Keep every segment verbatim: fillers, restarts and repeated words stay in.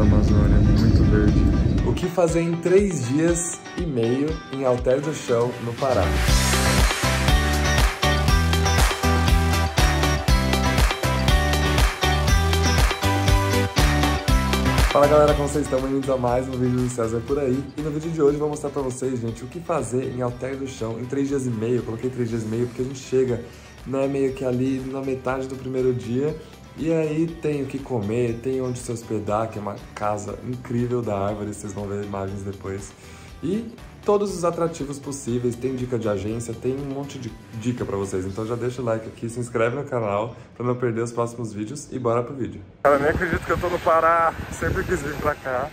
da Amazônia, muito verde. O que fazer em três dias e meio em Alter do Chão, no Pará. Fala galera, como vocês estão? Bem-vindos a mais um vídeo do César Por Aí. E no vídeo de hoje eu vou mostrar pra vocês, gente, o que fazer em Alter do Chão em três dias e meio. Eu coloquei três dias e meio porque a gente chega, né, meio que ali na metade do primeiro dia. E aí tem o que comer, tem onde se hospedar, que é uma casa incrível da árvore, vocês vão ver imagens depois. E todos os atrativos possíveis, tem dica de agência, tem um monte de dica pra vocês. Então já deixa o like aqui, se inscreve no canal pra não perder os próximos vídeos e bora pro vídeo. Cara, nem acredito que eu tô no Pará, sempre quis vir pra cá.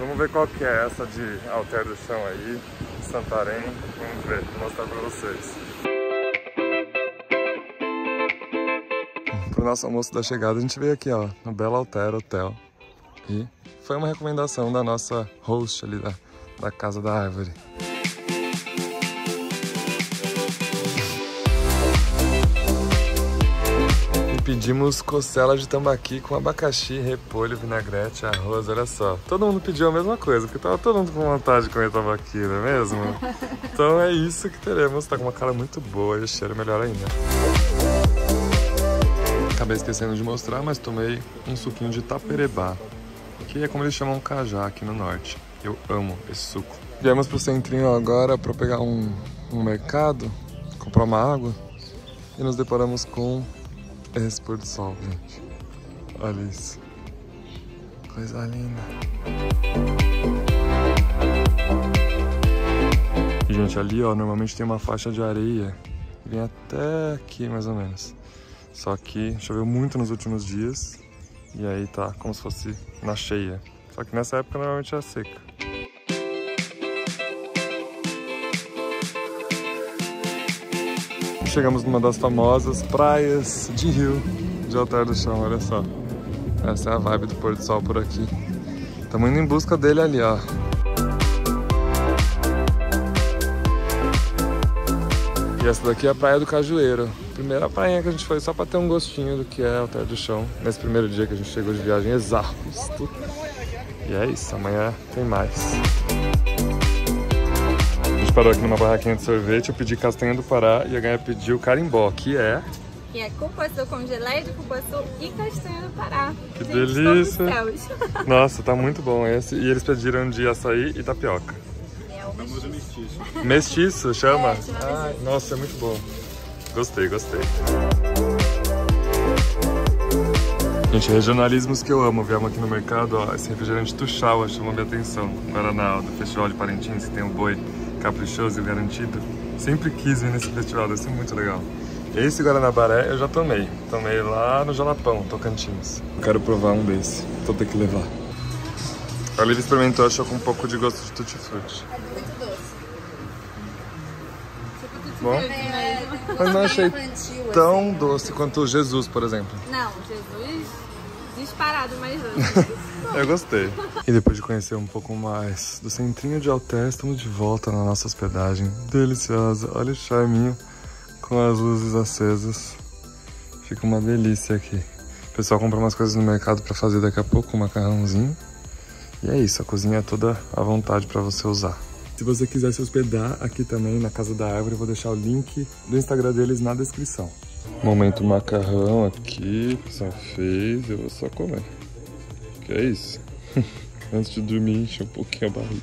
Vamos ver qual que é essa de Alter do Chão aí, Santarém, vamos ver, vou mostrar pra vocês. Pro nosso almoço da chegada a gente veio aqui, ó, no Belo Alter Hotel. E foi uma recomendação da nossa host ali da... da Casa da Árvore. E pedimos costela de tambaqui com abacaxi, repolho, vinagrete, arroz, olha só. Todo mundo pediu a mesma coisa, porque tava todo mundo com vontade de comer tambaqui, não é mesmo? Então é isso que teremos, tá com uma cara muito boa e o cheiro melhor ainda. Acabei esquecendo de mostrar, mas tomei um suquinho de taperebá, que é como eles chamam cajá aqui no norte. Eu amo esse suco. Viemos pro centrinho agora para pegar um, um mercado, comprar uma água e nos deparamos com esse pôr do sol, gente. Olha isso. Coisa linda. Gente, ali ó, normalmente tem uma faixa de areia. Vem até aqui mais ou menos. Só que choveu muito nos últimos dias e aí tá como se fosse na cheia. Só que nessa época normalmente é seca. Chegamos numa das famosas praias de rio de Alter do Chão, olha só. Essa é a vibe do pôr do sol por aqui. Estamos indo em busca dele ali, ó. E essa daqui é a Praia do Cajueiro. Primeira prainha que a gente foi só para ter um gostinho do que é Alter do Chão. Nesse primeiro dia que a gente chegou de viagem exausto. E é isso, amanhã tem mais. A gente parou aqui numa barraquinha de sorvete, eu pedi castanha do Pará e a Gaia pediu carimbó, que é... Que é cupuaçu com geleia de cupuaçu e castanha do Pará. Que gente, delícia! Nossa, tá muito bom esse. E eles pediram de açaí e tapioca. É o famoso mestiço. Mestiço, chama? É, chama ah, mestiço. Nossa, é muito bom. Gostei, gostei. Gente, regionalismos que eu amo. Viemos aqui no mercado, ó, esse refrigerante Tuchawa chamou minha atenção. Guaraná, do Festival de Parintins, que tem um boi caprichoso e garantido. Sempre quis vir nesse festival, deve ser muito legal. Esse Guaranabaré eu já tomei. Tomei lá no Jalapão, Tocantins. Eu quero provar um desse, vou ter que levar. A Lívia experimentou, achou com um pouco de gosto de tutti-frutti. É muito doce. Bom, é, mas não achei tão doce quanto o Jesus, por exemplo. Não, Jesus disparado mais doce. Eu gostei. E depois de conhecer um pouco mais do centrinho de Alter, estamos de volta na nossa hospedagem deliciosa. Olha o charminho com as luzes acesas. Fica uma delícia aqui. O pessoal compra umas coisas no mercado para fazer daqui a pouco, um macarrãozinho. E é isso, a cozinha é toda à vontade para você usar. Se você quiser se hospedar aqui também na Casa da Árvore, eu vou deixar o link do Instagram deles na descrição. Momento macarrão aqui, só fez, eu vou só comer. Que é isso? Antes de dormir, enche um pouquinho a barriga.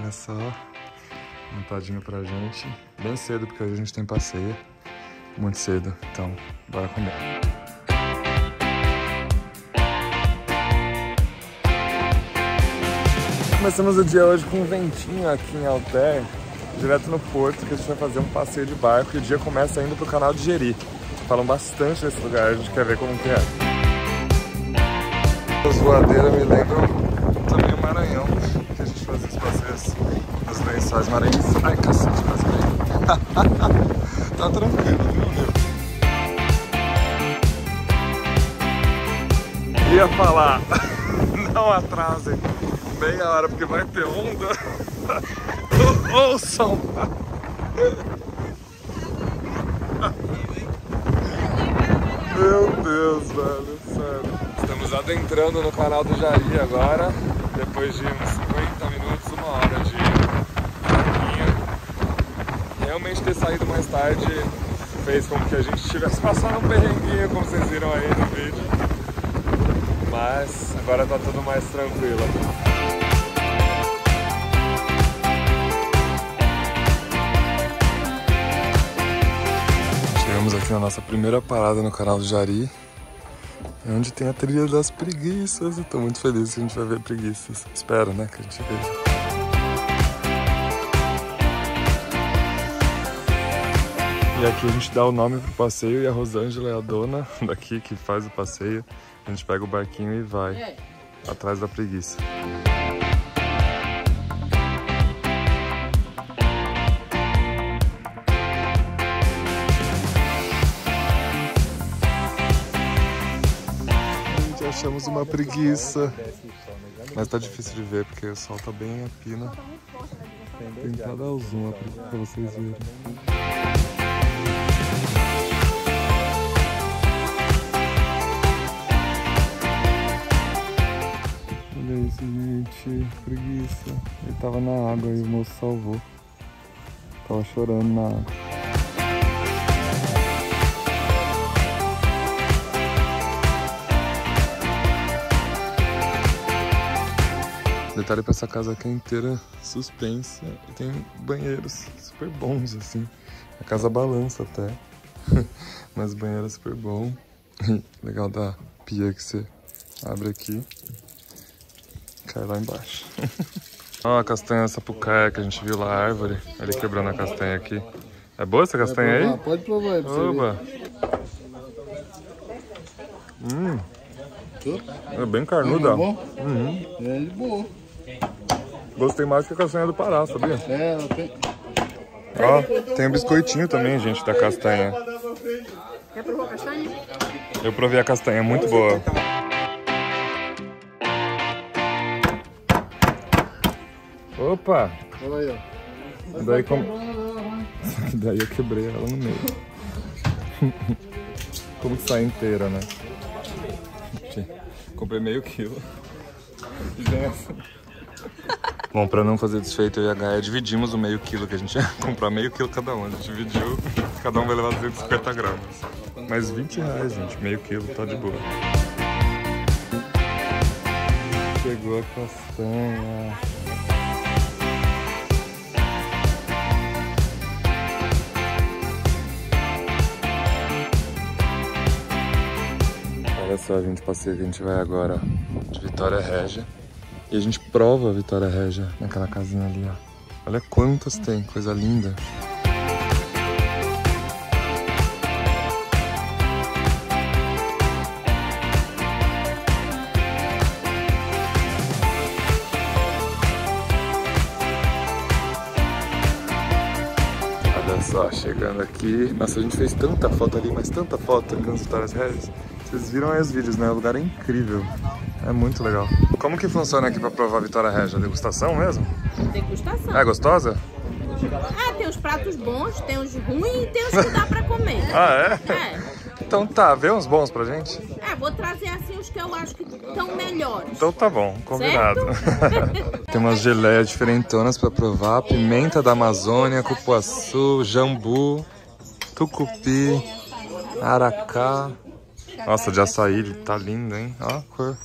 Olha só, montadinho pra gente. Bem cedo, porque hoje a gente tem passeio. Muito cedo, então bora comer. Começamos o dia hoje com um ventinho aqui em Alter, direto no porto, que a gente vai fazer um passeio de barco e o dia começa indo pro canal do Jari. Falam bastante desse lugar, a gente quer ver como que é. As voadeiras me lembram também o Maranhão, que a gente fazia os passeios nos lençóis maranhenses. Ai, cacete, quase que... Tá tranquilo, viu? Ia falar, não atrasem. Meia hora, porque vai ter onda. Ouçam! adentrando no canal do Jari agora, depois de uns cinquenta minutos, uma hora de caminho. Realmente ter saído mais tarde fez com que a gente tivesse passado um perrenguinho, como vocês viram aí no vídeo, mas agora tá tudo mais tranquilo. Chegamos aqui na nossa primeira parada no canal do Jari, onde tem a trilha das preguiças. Eu tô muito feliz que a gente vai ver preguiças. Espero, né, que a gente veja. E aqui a gente dá o nome pro passeio e a Rosângela é a dona daqui que faz o passeio. A gente pega o barquinho e vai atrás da preguiça. Gente, achamos uma preguiça, mas tá difícil de ver porque o sol tá bem a pina. Vou tentar dar o zoom pra vocês verem. Olha isso, gente, preguiça. Ele tava na água e o moço salvou. Tava chorando na água. Detalhe pra essa casa aqui é inteira suspensa e tem banheiros super bons, assim. A casa balança até, mas o banheiro é super bom. Legal da pia que você abre aqui. Cai lá embaixo. Olha a castanha sapucaia que a gente viu lá, a árvore. Ele quebrando a castanha aqui. É boa essa castanha aí? Pode provar. Oba. Hum. É bem carnuda. É bom? Uhum. É boa. Gostei mais que a castanha do Pará, sabia? É, ela tem... Ó, tem um biscoitinho também, gente, da castanha. Quer provar a castanha? Eu provei a castanha, muito boa. Opa! Olha aí, ó. Daí como... Daí eu quebrei ela no meio. Como que sai inteira, né? Comprei meio quilo. E vem essa. Bom, pra não fazer desfeito, eu e a Gaia dividimos o meio quilo que a gente ia comprar, meio quilo cada um. A gente dividiu, cada um vai levar duzentos e cinquenta gramas. Mas vinte reais, gente, meio quilo, tá de boa. Chegou a castanha. Olha só, gente, passeio que a gente vai agora de Vitória-Régia. E a gente prova a Vitória-Régia naquela casinha ali, ó. Olha quantas tem, coisa linda. Olha só, chegando aqui. Nossa, a gente fez tanta foto ali, mas tanta foto aqui nas Vitórias-Régias. Vocês viram aí os vídeos, né? O lugar é incrível. É muito legal. Como que funciona aqui pra provar a Vitória-Régia? Degustação mesmo? Degustação. É gostosa? É, tem os pratos bons, tem os ruins e tem os que dá pra comer. Ah, é? É. Então tá, vê uns bons pra gente. É, vou trazer assim os que eu acho que estão melhores. Então tá bom, combinado. Tem umas geleias diferentonas pra provar. Pimenta da Amazônia, cupuaçu, jambu, tucupi, aracá. Nossa, de açaí tá lindo, hein? Ó a cor.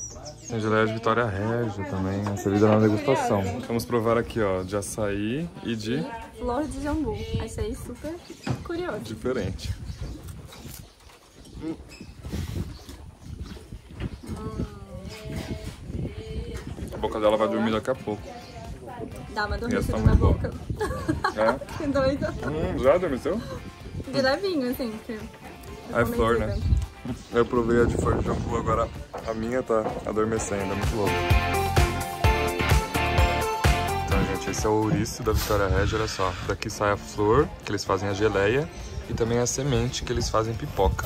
Tem geleia de Vitória-Régia também, servida na degustação. Vamos provar aqui, ó, de açaí e de... flor de jambu. Achei super curioso. Diferente. Hum. A boca dela vai dormir daqui a pouco. Dá uma dormida tá na boca. Boa. É? Que doido. Hum, já adormeceu? De levinho, assim. Ah, é flor, né? Eu provei a de flor de jambu, agora a minha tá adormecendo, é muito louco. Então, gente, esse é o ouriço da Vitória-Régia, olha só. Daqui sai a flor, que eles fazem a geleia, e também a semente, que eles fazem pipoca.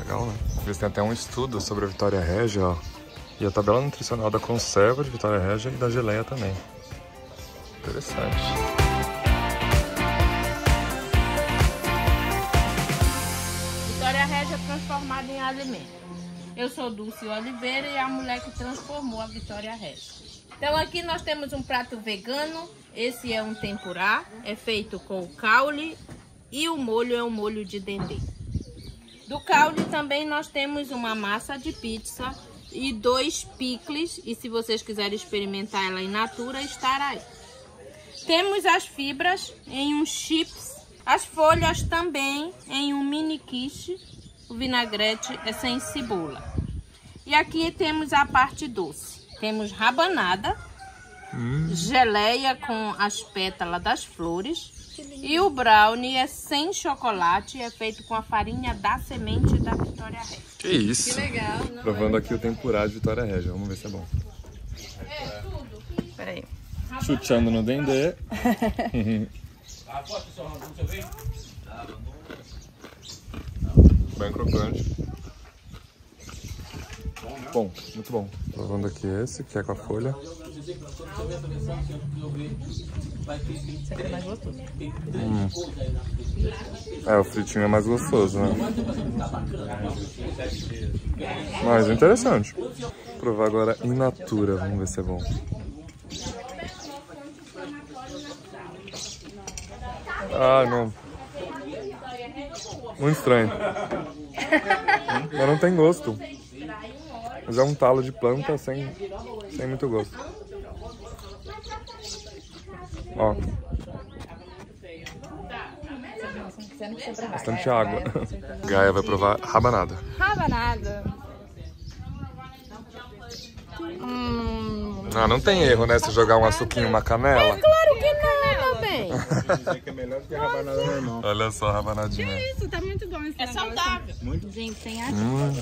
Legal, né? Eles têm até um estudo sobre a Vitória-Régia, ó. E a tabela nutricional da conserva de Vitória-Régia e da geleia também. Interessante. Transformado em alimento. Eu sou Dulce Oliveira e a mulher que transformou a Vitória-Régia. Então aqui nós temos um prato vegano. Esse é um tempurá, é feito com caule e o molho é um molho de dendê. Do caule também nós temos uma massa de pizza e dois picles. E se vocês quiserem experimentar ela in natura, estará aí. Temos as fibras em um chips, as folhas também em um mini quiche. O vinagrete é sem cebola. E aqui temos a parte doce. Temos rabanada, hum. geleia com as pétalas das flores. E o brownie é sem chocolate, é feito com a farinha da semente da Vitória-Régia. Que isso! Que legal! Provando aqui o tempurá de Vitória-Régia, vamos ver se é bom. É tudo! Peraí. Chuteando no dendê. Bem crocante. Bom, muito bom. Provando aqui esse, que é com a folha. É mais gostoso. Hum. É, o fritinho é mais gostoso, né? Mas interessante. Vou provar agora in natura, vamos ver se é bom. Ah, não. Muito estranho. Mas não tem gosto. Mas é um talo de planta sem, sem muito gosto. Ó. Bastante água. Gaia vai provar rabanada. Rabanada. Hum. Ah, não tem erro, né? Se jogar um açuquinho, uma canela. É claro que não, meu bem. É melhor que a rabanada normal. Olha só a rabanadinha. Que isso, tá muito bom esse. É saudável. Muito. Gente, tem água. Hum.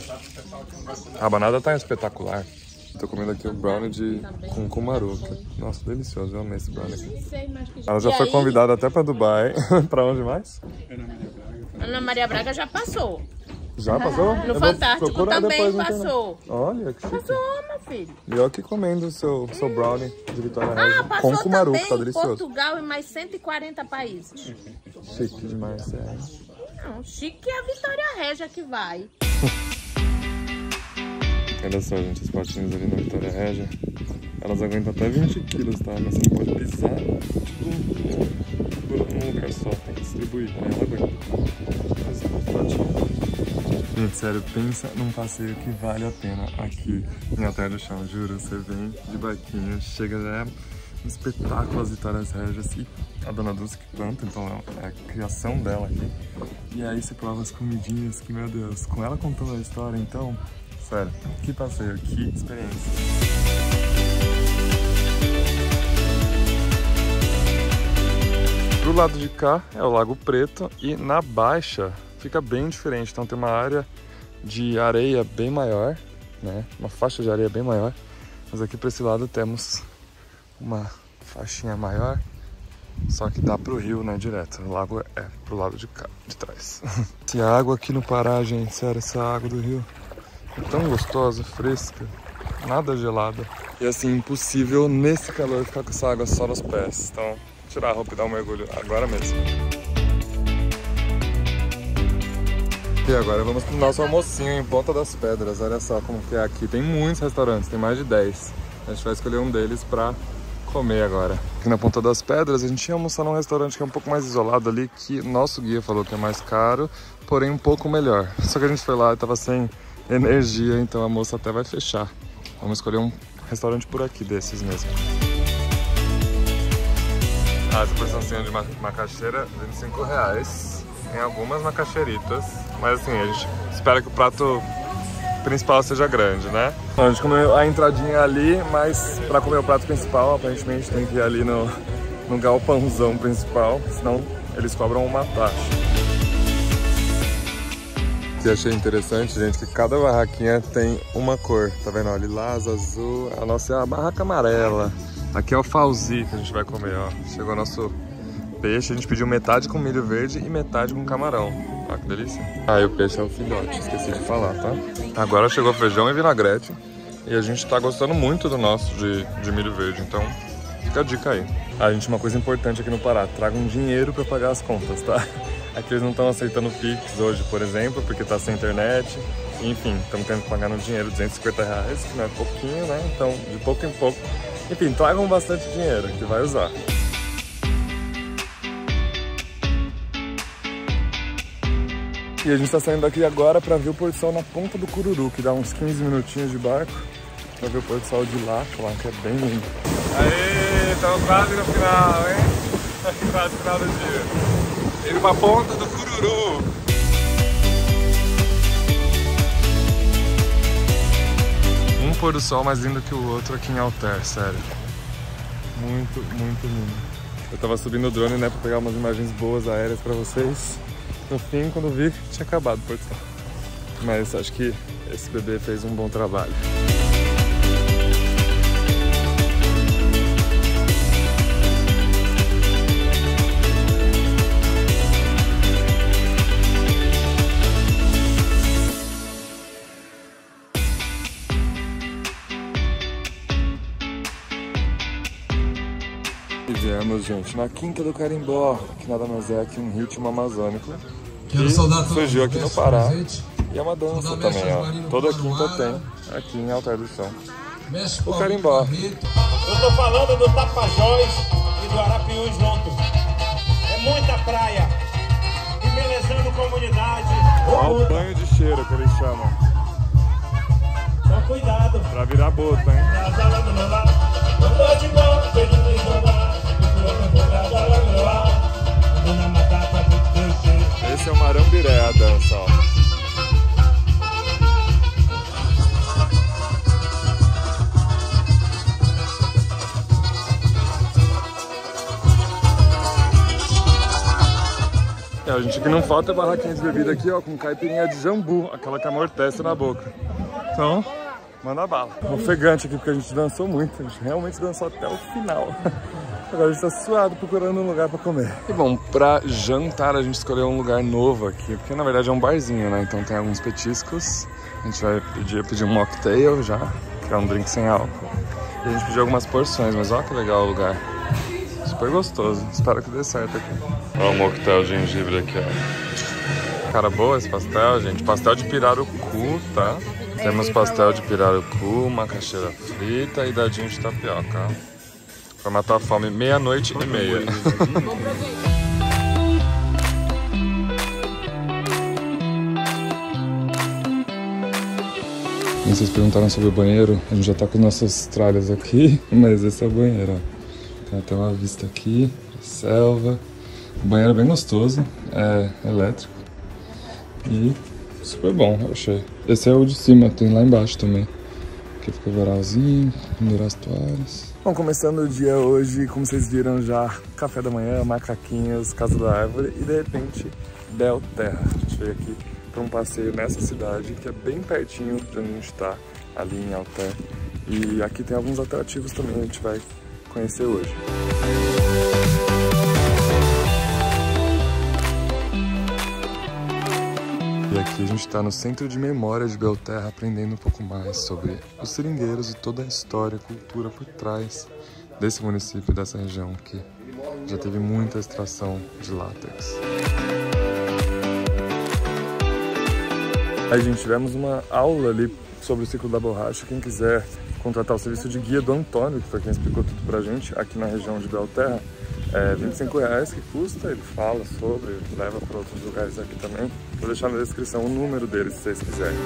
A rabanada tá espetacular. Tô comendo aqui o brownie de cumcumaruca. Nossa, delicioso, eu amei esse brownie aqui. Ela já foi convidada até pra Dubai. Pra onde mais? Ana Maria Braga já passou. Já passou? No Fantástico também passou. Olha, que chique. Passou, meu filho. E eu aqui comendo o seu, seu brownie de Vitória-Régia. Ah, passou com também tá delicioso. Portugal e mais cento e quarenta países. Chique demais, é. Não, chique é a Vitória-Régia que vai. Olha só, gente, as patinhas ali na Vitória-Régia. Elas aguentam até vinte quilos, tá? Mas você não pode pisar por um lugar só, tem que distribuir. Ela aguenta. Gente, sério, pensa num passeio que vale a pena aqui em Alter do Chão, juro. Você vem de barquinho, chega, já é um espetáculo as Vitórias-Régias. E a dona Dulce que planta, então é a criação dela aqui. E aí você prova as comidinhas que, meu Deus, com ela contando a história, então... Sério, que passeio, que experiência. Pro lado de cá é o Lago Preto e na baixa fica bem diferente. Então tem uma área de areia bem maior, né? Uma faixa de areia bem maior. Mas aqui para esse lado temos uma faixinha maior, só que dá pro rio, né, direto. O lago é pro lado de cá, de trás. Essa água aqui no Pará, gente, sério, essa água do rio... Tão gostosa, fresca, nada gelada. E assim, impossível nesse calor ficar com essa água só nos pés. Então, tirar a roupa e dar um mergulho agora mesmo. E agora vamos pro nosso almocinho em Ponta das Pedras. Olha só como que é aqui. Tem muitos restaurantes, tem mais de dez. A gente vai escolher um deles pra comer agora. Aqui na Ponta das Pedras, a gente ia almoçar num restaurante que é um pouco mais isolado ali, que nosso guia falou que é mais caro, porém um pouco melhor. Só que a gente foi lá e tava sem... energia, então a moça até vai fechar. Vamos escolher um restaurante por aqui, desses mesmo. Ah, essa porçãozinha de macaxeira, vinte e cinco reais. Tem algumas macaxeiritas. Mas assim, a gente espera que o prato principal seja grande, né? A gente comeu a entradinha ali, mas pra comer o prato principal, aparentemente tem que ir ali no, no galpãozão principal, senão eles cobram uma taxa. Que achei interessante, gente, que cada barraquinha tem uma cor, tá vendo? Ó, lilás, azul, a nossa é a barraca amarela. Aqui é o fauzi que a gente vai comer, ó. Chegou nosso peixe, a gente pediu metade com milho verde e metade com camarão. Olha que delícia. Ah, e o peixe é o filhote, esqueci de falar, tá? Agora chegou feijão e vinagrete e a gente tá gostando muito do nosso de, de milho verde, então fica a dica aí. Ah, gente, uma coisa importante aqui no Pará, traga um dinheiro pra pagar as contas, tá? Aqui eles não estão aceitando Pix hoje, por exemplo, porque tá sem internet. Enfim, estamos tendo que pagar no dinheiro duzentos e cinquenta reais, que não é pouquinho, né? Então, de pouco em pouco. Enfim, tragam bastante dinheiro, que vai usar. E a gente está saindo daqui agora para ver o pôr do sol na Ponta do Cururu, que dá uns quinze minutinhos de barco, para ver o pôr do sol de lá, lá que é bem lindo. Aê, estamos quase no final, hein? Quase no final do dia. Indo para a Ponta do Cururu. Um pôr do sol mais lindo que o outro aqui em Alter, sério. Muito, muito lindo. Eu tava subindo o drone, né, para pegar umas imagens boas aéreas para vocês. No fim, quando vi, tinha acabado, por favor. Mas acho que esse bebê fez um bom trabalho. E viemos, gente, na Quinta do Carimbó, que nada mais é que um ritmo amazônico que surgiu aqui no Pará. E é uma dança também, ó. Toda quinta tem, aqui em Alter do Chão, o carimbó. Eu tô falando do Tapajós e do Arapiú junto. É muita praia, embelezando comunidade. Olha o banho de cheiro que eles chamam. Então cuidado. Pra virar bota, hein? Esse é o marambiré, a dança, ó. É, gente, o que não falta é barraquinha de bebida aqui, ó, com caipirinha de jambu, aquela que amortece na boca. Então, manda bala. Ofegante aqui, porque a gente dançou muito, a gente realmente dançou até o final. Agora a gente tá suado procurando um lugar pra comer. E bom, pra jantar a gente escolheu um lugar novo aqui, porque na verdade é um barzinho, né? Então tem alguns petiscos. A gente vai pedir, pedir um mocktail já, que é um drink sem álcool. E a gente pediu algumas porções, mas olha que legal o lugar. Super gostoso, espero que dê certo aqui. Olha o mocktail de gengibre aqui, ó. Cara, boa esse pastel, gente. Pastel de pirarucu, tá? Temos pastel de pirarucu, macaxeira frita e dadinho de tapioca, ó. Pra matar a fome, meia-noite e meia. Vocês perguntaram sobre o banheiro. A gente já tá com nossas tralhas aqui, mas esse é o banheiro, ó. Tem até uma vista aqui, selva. O banheiro é bem gostoso, é elétrico. E super bom, eu achei. Esse é o de cima, tem lá embaixo também. Aqui fica o varalzinho, pendurar as toalhas. Bom, começando o dia hoje, como vocês viram já, café da manhã, macaquinhos, Casa da Árvore e de repente, Belterra. A gente veio aqui para um passeio nessa cidade que é bem pertinho de onde a gente está, ali em Alter. E aqui tem alguns atrativos também que a gente vai conhecer hoje. E aqui a gente está no Centro de Memória de Belterra, aprendendo um pouco mais sobre os seringueiros e toda a história e cultura por trás desse município, dessa região, que já teve muita extração de látex. Aí, gente, tivemos uma aula ali sobre o ciclo da borracha. Quem quiser contratar o serviço de guia do Antônio, que foi quem explicou tudo pra gente aqui na região de Belterra, é vinte e cinco reais que custa, ele fala sobre, leva para outros lugares aqui também. Vou deixar na descrição o número dele, se vocês quiserem.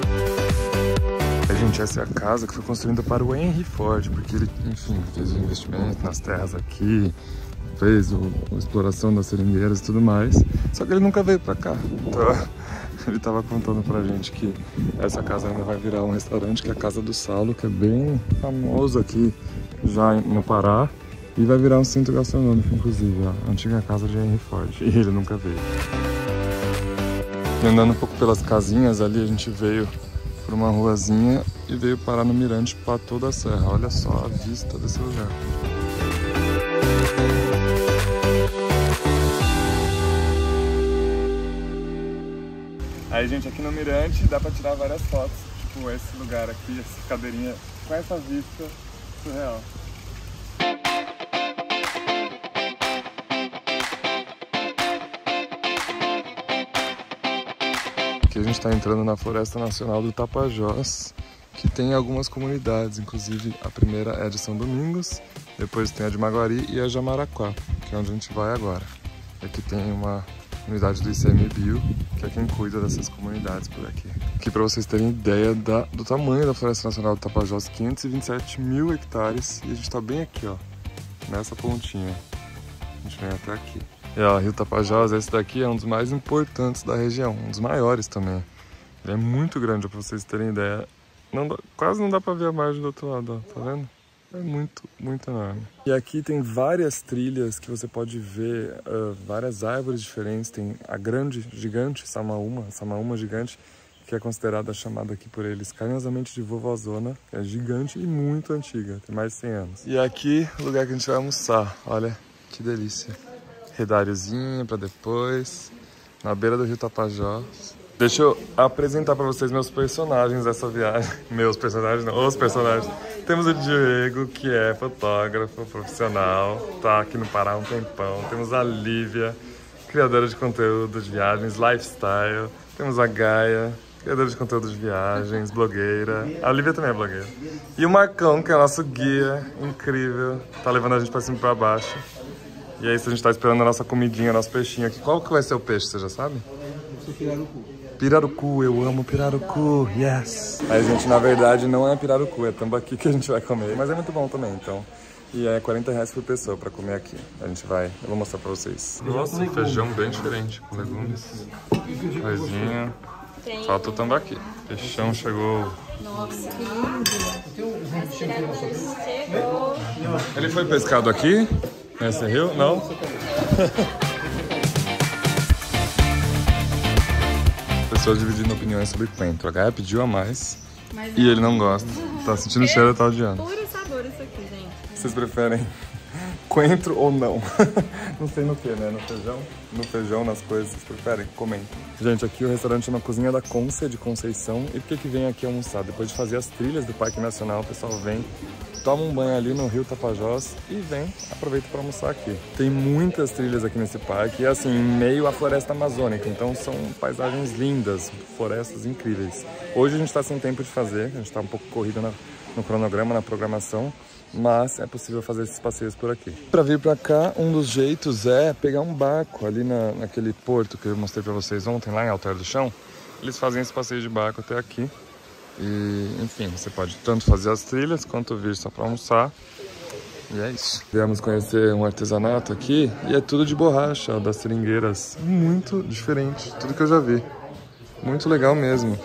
Gente, essa é a casa que foi construída para o Henry Ford, porque ele, enfim, fez o investimento nas terras aqui, fez o, a exploração das seringueiras e tudo mais, só que ele nunca veio para cá. Então, ele estava contando pra gente que essa casa ainda vai virar um restaurante, que é a Casa do Saulo, que é bem famoso aqui já no Pará. E vai virar um centro gastronômico, inclusive, a antiga casa de Henry Ford. E ele nunca veio. E andando um pouco pelas casinhas ali, a gente veio por uma ruazinha e veio parar no Mirante para toda a serra. Olha só a vista desse lugar. Aí, gente, aqui no Mirante dá para tirar várias fotos. Tipo, esse lugar aqui, essa cadeirinha com essa vista surreal. Aqui a gente está entrando na Floresta Nacional do Tapajós, que tem algumas comunidades, inclusive a primeira é de São Domingos, depois tem a de Maguari e a de Amaraquá, que é onde a gente vai agora. Aqui tem uma unidade do I C M Bio, que é quem cuida dessas comunidades por aqui. Aqui, para vocês terem ideia da, do tamanho da Floresta Nacional do Tapajós, quinhentos e vinte e sete mil hectares, e a gente está bem aqui, ó, nessa pontinha. A gente vem até aqui. E ó, o rio Tapajós, esse daqui é um dos mais importantes da região, um dos maiores também. Ele é muito grande, para vocês terem ideia. Não dá, quase não dá para ver a margem do outro lado, ó, tá vendo? É muito, muito enorme. E aqui tem várias trilhas que você pode ver, uh, várias árvores diferentes. Tem a grande, gigante, Samaúma, Samaúma gigante, que é considerada, chamada aqui por eles carinhosamente de vovózona, que é gigante e muito antiga, tem mais de cem anos. E aqui o lugar que a gente vai almoçar, olha que delícia. Redáriozinho para depois, na beira do rio Tapajós. Deixa eu apresentar para vocês meus personagens dessa viagem. Meus personagens não, os personagens. Temos o Diego, que é fotógrafo profissional, tá aqui no Pará há um tempão. Temos a Lívia, criadora de conteúdo de viagens, lifestyle. Temos a Gaia, criadora de conteúdo de viagens, blogueira. A Lívia também é blogueira. E o Marcão, que é nosso guia incrível, tá levando a gente para cima e para baixo. E é isso, a gente tá esperando a nossa comidinha, nosso peixinho aqui. Qual que vai ser o peixe, você já sabe? O pirarucu. Pirarucu, eu amo pirarucu, yes! Mas, gente, na verdade não é pirarucu, é tambaqui que a gente vai comer, mas é muito bom também, então. E é quarenta reais por pessoa pra comer aqui. A gente vai, eu vou mostrar pra vocês. Nossa, um feijão bem diferente, com legumes, coisinha. Falta o tambaqui. Peixão chegou. Nossa, que lindo! Ele foi pescado aqui? Nesse rio? Não? Pessoas dividindo opiniões sobre coentro. A Gaia pediu a mais, mas e ele não gosta. Tá sentindo o cheiro e tá odiando. Puro sabor isso aqui, gente. Vocês preferem coentro ou não? Não sei no que, né? No feijão? No feijão, nas coisas, vocês preferem? Comentem. Gente, aqui o restaurante chama Cozinha da Conce, de Conceição. E por que que vem aqui almoçar? Depois de fazer as trilhas do Parque Nacional, o pessoal vem, toma um banho ali no rio Tapajós e vem, aproveita para almoçar aqui. Tem muitas trilhas aqui nesse parque e, assim, em meio à floresta amazônica, então são paisagens lindas, florestas incríveis. Hoje a gente está sem tempo de fazer, a gente está um pouco corrido na, no cronograma, na programação, mas é possível fazer esses passeios por aqui. Para vir para cá, um dos jeitos é pegar um barco ali na, naquele porto que eu mostrei para vocês ontem, lá em Alter do Chão. Eles fazem esse passeio de barco até aqui. E, enfim, você pode tanto fazer as trilhas quanto vir só para almoçar. E é isso. Viemos conhecer um artesanato aqui e é tudo de borracha, ó, das seringueiras. Muito diferente, tudo que eu já vi. Muito legal mesmo.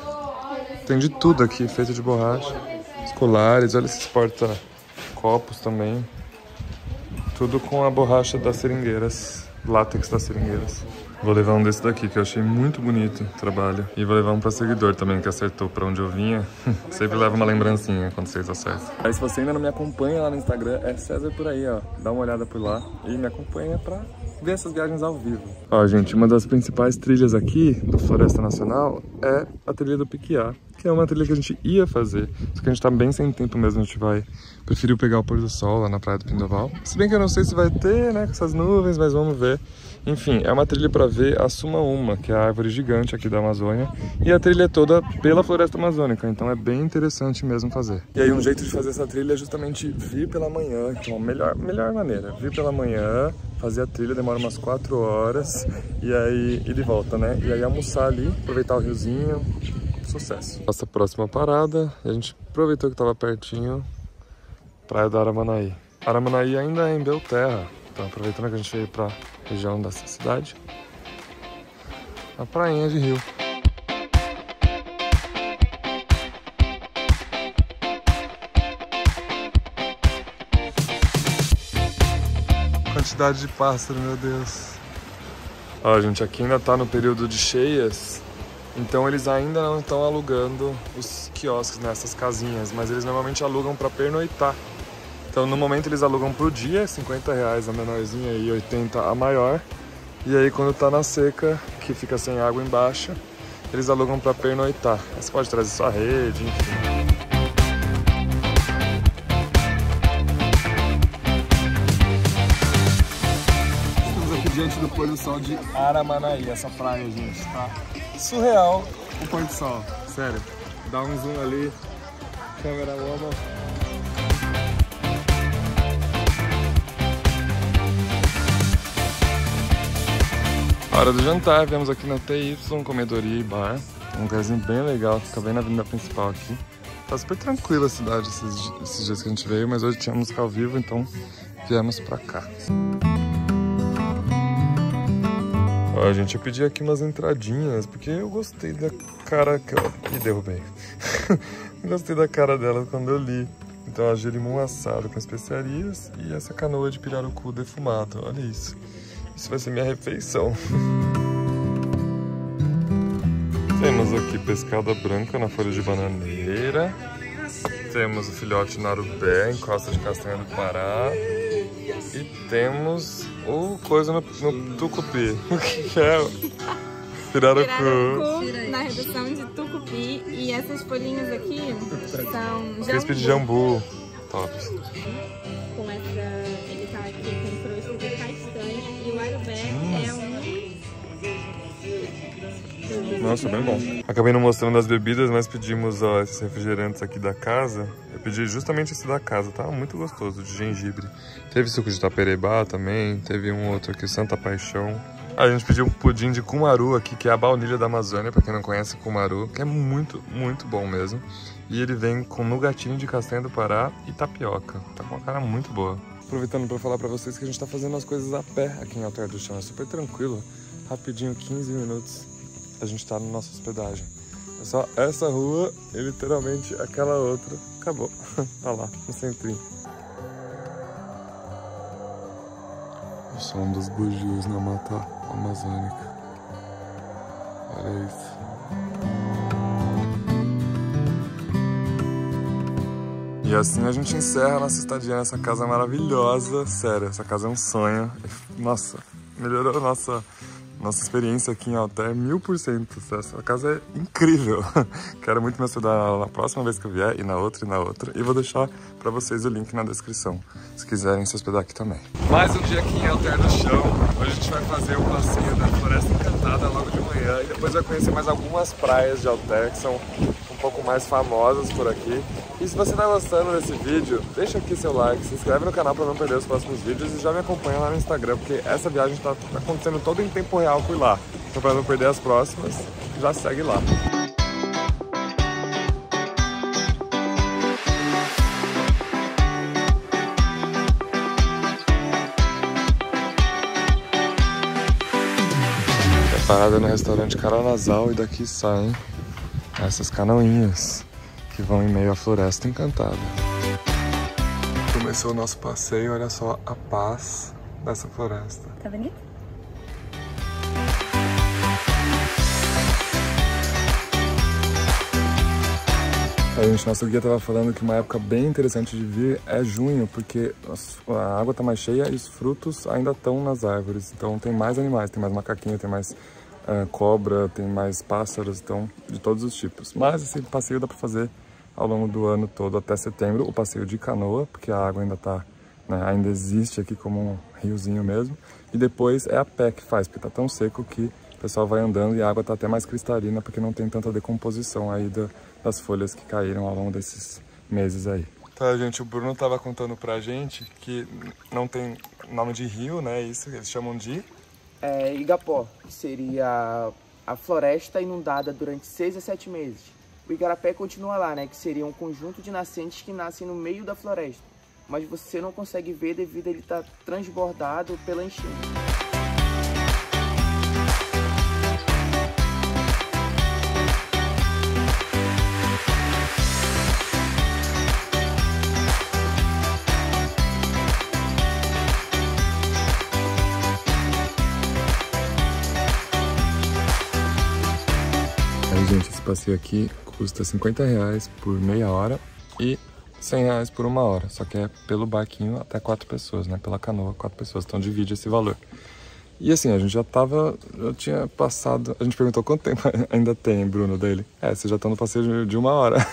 Tem de tudo aqui, feito de borracha. Os colares, olha esses porta-copos também. Tudo com a borracha das seringueiras, látex das seringueiras. Vou levar um desse daqui, que eu achei muito bonito o trabalho. E vou levar um pra seguidor também, que acertou pra onde eu vinha. Sempre leva uma lembrancinha quando vocês acertam. Aí se você ainda não me acompanha lá no Instagram, é César por aí, ó. Dá uma olhada por lá e me acompanha pra ver essas viagens ao vivo. Ó, gente, uma das principais trilhas aqui do Floresta Nacional é a trilha do Piquiá, que é uma trilha que a gente ia fazer, só que a gente tá bem sem tempo mesmo, a gente vai... Preferiu pegar o pôr do sol lá na Praia do Pindoval. Se bem que eu não sei se vai ter, né, com essas nuvens, mas vamos ver. Enfim, é uma trilha pra ver a Samaúma, que é a árvore gigante aqui da Amazônia. E a trilha é toda pela floresta amazônica, então é bem interessante mesmo fazer. E aí um jeito de fazer essa trilha é justamente vir pela manhã, que é uma melhor, melhor maneira. Vir pela manhã, fazer a trilha, demora umas quatro horas, e aí ir de volta, né? E aí almoçar ali, aproveitar o riozinho, sucesso. Nossa próxima parada, a gente aproveitou que estava pertinho, Praia do Aramanaí. Aramanaí ainda é em Belterra, então aproveitando que a gente veio para a região dessa cidade, a prainha de rio. Quantidade de pássaro, meu Deus. Ó, gente, aqui ainda tá no período de cheias, então eles ainda não estão alugando os quiosques nessas casinhas, mas eles normalmente alugam para pernoitar. Então no momento eles alugam pro dia, cinquenta reais a menorzinha e oitenta a maior. E aí quando tá na seca, que fica sem água embaixo, eles alugam para pernoitar. Aí você pode trazer sua rede, enfim. Diante do pôr do sol de Aramanaí, essa praia, gente, tá surreal o pôr do sol, sério. Dá um zoom ali, câmera boa. Hora do jantar, viemos aqui na T Y, comedoria e bar. Um lugarzinho bem legal, fica bem na avenida principal aqui. Tá super tranquila a cidade esses, esses dias que a gente veio, mas hoje tinha música ao vivo, então viemos pra cá. Ó, gente, eu pedi aqui umas entradinhas, porque eu gostei da cara que eu... Ih, derrubei. Gostei da cara dela quando eu li. Então, a gerimum assado com especiarias e essa canoa de pirarucu defumado, olha isso. Isso vai ser minha refeição. Temos aqui pescada branca na folha de bananeira. Temos o filhote narubé em costa de castanha do Pará. E temos o coisa no, no tucupi. O que é? Pirarucu. Pirarucu na redução de tucupi. E essas folhinhas aqui são jambu. de jambu. Top. Com essa... Ele tá aqui com crosta de castanha. E o narubé hum. é um... Nossa, bem bom. Acabei não mostrando as bebidas, mas pedimos ó, esses refrigerantes aqui da casa. Eu pedi justamente esse da casa, tá? Muito gostoso, de gengibre. Teve suco de taperebá também. Teve um outro aqui, Santa Paixão. A gente pediu um pudim de cumaru aqui, que é a baunilha da Amazônia, pra quem não conhece cumaru, que é muito, muito bom mesmo. E ele vem com nougatinho de castanha do Pará e tapioca. Tá com uma cara muito boa. Aproveitando pra falar pra vocês que a gente tá fazendo as coisas a pé aqui em Alter do Chão. É super tranquilo. Rapidinho, quinze minutos, a gente tá na nossa hospedagem. É só essa rua e literalmente aquela outra. Acabou. Tá lá, no centrinho. O som dos bugios na mata amazônica. Olha isso. E assim a gente encerra a nossa estadia nessa casa maravilhosa. Sério, essa casa é um sonho. Nossa, melhorou a nossa, nossa experiência aqui em Alter mil por cento. Essa casa é incrível. Quero muito me hospedar na próxima vez que eu vier, e na outra, e na outra. E vou deixar pra vocês o link na descrição, se quiserem se hospedar aqui também. Mais um dia aqui em Alter do Chão. Hoje a gente vai fazer o passeio da Floresta Encantada logo de manhã. E depois vai conhecer mais algumas praias de Alter que são um pouco mais famosas por aqui. E se você tá gostando desse vídeo, deixa aqui seu like, se inscreve no canal pra não perder os próximos vídeos. E já me acompanha lá no Instagram, porque essa viagem tá acontecendo toda em tempo real por lá. Então pra não perder as próximas, já segue lá. Parada no restaurante Caranazal e daqui saem essas canoinhas que vão em meio à Floresta Encantada. Começou o nosso passeio, olha só a paz dessa floresta. Tá bonito? A gente, nosso guia estava falando que uma época bem interessante de vir é junho, porque a água tá mais cheia e os frutos ainda estão nas árvores. Então tem mais animais, tem mais macaquinho, tem mais... Uh, cobra, tem mais pássaros, então de todos os tipos. Mas esse passeio dá para fazer ao longo do ano todo até setembro, o passeio de canoa, porque a água ainda tá, né, ainda existe aqui como um riozinho mesmo. E depois é a pé que faz, porque tá tão seco que o pessoal vai andando e a água tá até mais cristalina, porque não tem tanta decomposição aí da, das folhas que caíram ao longo desses meses aí. Tá, gente, o Bruno tava contando pra gente que não tem nome de rio, né, isso, eles chamam de... É, Igapó, que seria a floresta inundada durante seis a sete meses. O igarapé continua lá, né, que seria um conjunto de nascentes que nascem no meio da floresta, mas você não consegue ver devido a ele estar transbordado pela enchente. Passeio aqui custa cinquenta reais por meia hora e cem reais por uma hora, só que é pelo barquinho até quatro pessoas, né? Pela canoa, quatro pessoas, então divide esse valor. E assim, a gente já tava, já tinha passado, a gente perguntou quanto tempo ainda tem, Bruno, dele. É, vocês já estão no passeio de uma hora,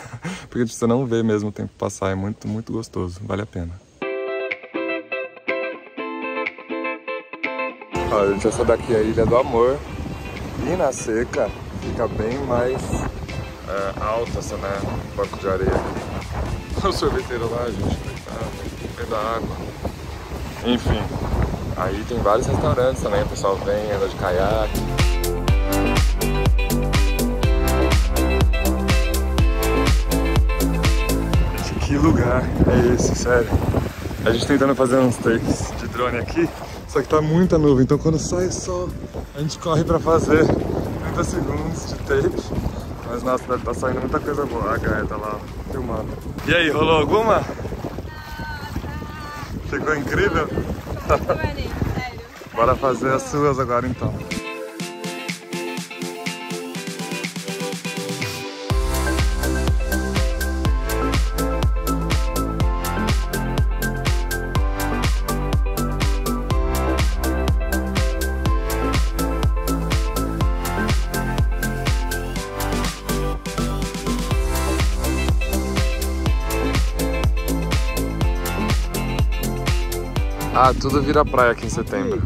porque você não vê mesmo o tempo passar, é muito, muito gostoso, vale a pena. Ó, a gente vai sair daqui a Ilha do Amor, e na seca, fica bem mais é, alta essa, né, banco de areia aqui. O sorveteiro lá, gente, coitado, no meio da água. Enfim, aí tem vários restaurantes também, o pessoal vem, anda de caiaque. Que lugar é esse, sério? A gente tentando fazer uns takes de drone aqui, só que tá muita nuvem, então quando sai o sol, a gente corre pra fazer trinta segundos de take. Mas nossa, deve tá saindo muita coisa boa. A Gaia tá lá filmando. E aí, rolou alguma? Ficou incrível? Bora fazer as suas agora então. Ah, tudo vira praia aqui em setembro.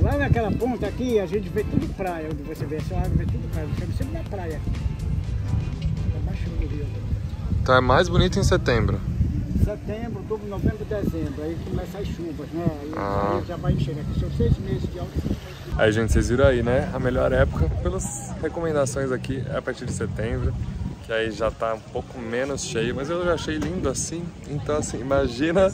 Lá naquela ponta aqui, a gente vê tudo praia. Onde você vê essa água, vê tudo praia. Você sempre na praia. Tá baixando o rio. Então é mais bonito em setembro. Setembro, todo novembro, dezembro. Aí começa as chuvas, né? Aí ah. já vai enchendo. Aqui são seis meses de alta. Aí, gente, vocês viram aí, né? A melhor época, pelas recomendações aqui, é a partir de setembro. Que aí já tá um pouco menos cheio, mas eu já achei lindo assim, então assim, imagina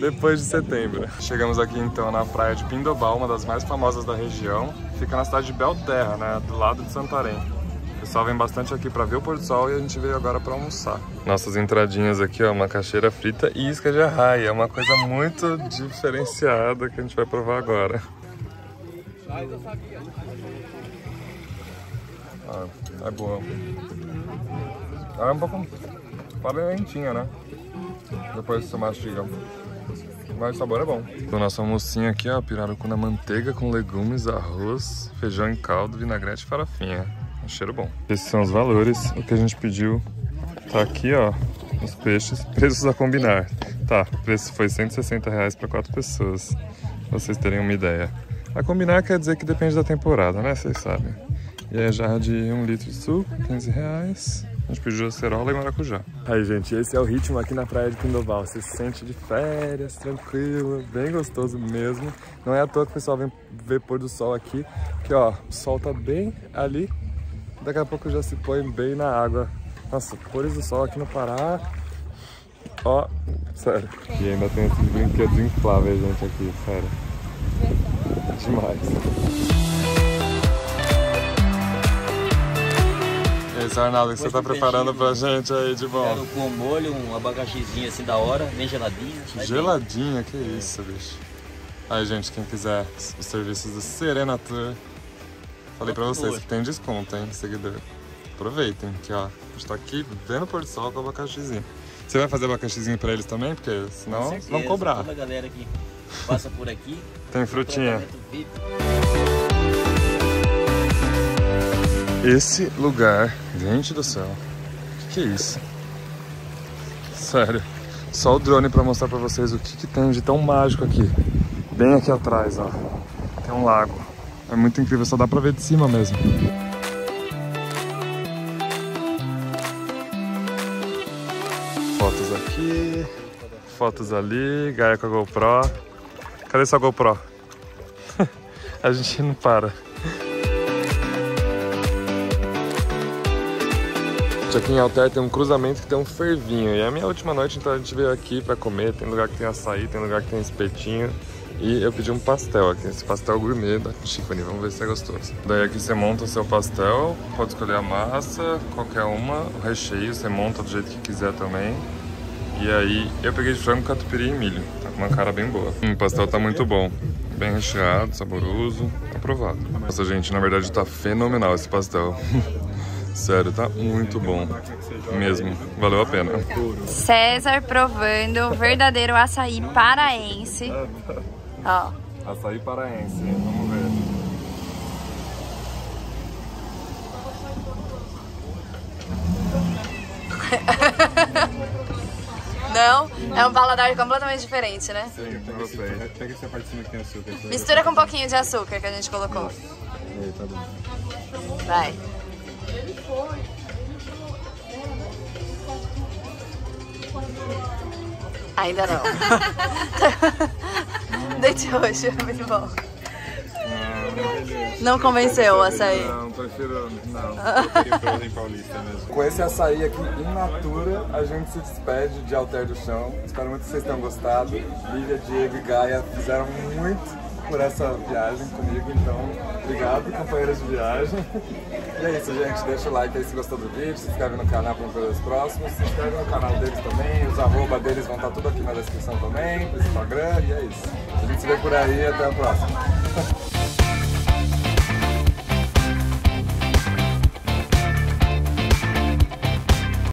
depois de setembro. Chegamos aqui então na praia de Pindobal, uma das mais famosas da região. Fica na cidade de Belterra, né, do lado de Santarém. O pessoal vem bastante aqui pra ver o pôr do sol e a gente veio agora pra almoçar. Nossas entradinhas aqui, ó, macaxeira frita e isca de arraia. É uma coisa muito diferenciada que a gente vai provar agora. Ah, é boa. Ela é um pouco palentinha, né? Depois você mastiga. Mas o sabor é bom. Então, nosso almocinho aqui, ó, pirarucu na manteiga com legumes, arroz, feijão em caldo, vinagrete e farofinha. Um cheiro bom. Esses são os valores. O que a gente pediu tá aqui, ó, os peixes. Preços a combinar. Tá, o preço foi cento e sessenta reais para quatro pessoas. Pra vocês terem uma ideia. A combinar quer dizer que depende da temporada, né? Vocês sabem. E aí a jarra de um litro de suco, quinze reais. A gente pediu acerola e maracujá. Aí, gente, esse é o ritmo aqui na praia de Pindobal. Você se sente de férias, tranquilo, bem gostoso mesmo. Não é à toa que o pessoal vem ver pôr do sol aqui, que ó, o sol tá bem ali. Daqui a pouco já se põe bem na água. Nossa, pôres do sol aqui no Pará. Ó, sério. E ainda tem esses brinquedos infláveis, gente, aqui, sério. Demais. Esse Arnaldo, que você tá preparando pra gente aí de bom? Quero com molho, um abacaxizinho assim da hora, bem geladinho. Geladinha, que isso, bicho. Aí, gente, quem quiser os serviços do Serena Tour, falei pra vocês que tem desconto, hein, seguidor. Aproveitem, que ó, a gente tá aqui vendo o pôr do sol com o abacaxizinho. Você vai fazer abacaxizinho pra eles também? Porque senão vão cobrar. Toda a galera que passa por aqui. Tem frutinha. Esse lugar, gente do céu, que que é isso? Sério, só o drone pra mostrar pra vocês o que que tem de tão mágico aqui. Bem aqui atrás, ó, tem um lago. É muito incrível, só dá pra ver de cima mesmo. Fotos aqui, fotos ali, Gaia com a GoPro. Cadê sua GoPro? A gente não para. Aqui em Alter tem um cruzamento que tem um fervinho. E é a minha última noite, então a gente veio aqui pra comer. Tem lugar que tem açaí, tem lugar que tem espetinho. E eu pedi um pastel aqui, esse pastel gourmet da Tiffany. Vamos ver se é gostoso. Daí aqui você monta o seu pastel, pode escolher a massa, qualquer uma. O recheio você monta do jeito que quiser também. E aí eu peguei de frango, catupiry e milho. Tá com uma cara bem boa. Hum, o pastel tá muito bom. Bem recheado, saboroso, aprovado. Nossa, gente, na verdade tá fenomenal esse pastel. Sério, tá muito bom, mesmo, valeu a pena. César provando o verdadeiro açaí paraense. Ó. Açaí paraense, vamos ver. Não, é um paladar completamente diferente, né? Sim, pega, esse, pega essa partezinha que tem açúcar. Mistura com um pouquinho de açúcar que a gente colocou. Aí, tá bom. Vai. Ainda não. Dente roxo, é muito bom. Não convenceu o açaí? Não, tô cheirando. Não, eu prefiro em Paulista mesmo. Com esse açaí aqui in natura, a gente se despede de Alter do Chão. Espero muito que vocês tenham gostado. Lívia, Diego e Gaia fizeram muito por essa viagem comigo, então obrigado, companheiras de viagem. E é isso, gente. Deixa o like aí se gostou do vídeo, se inscreve no canal para não perder os próximos, se inscreve no canal deles também, os arroba deles vão estar tudo aqui na descrição também, no Instagram, e é isso. A gente se vê por aí, até a próxima.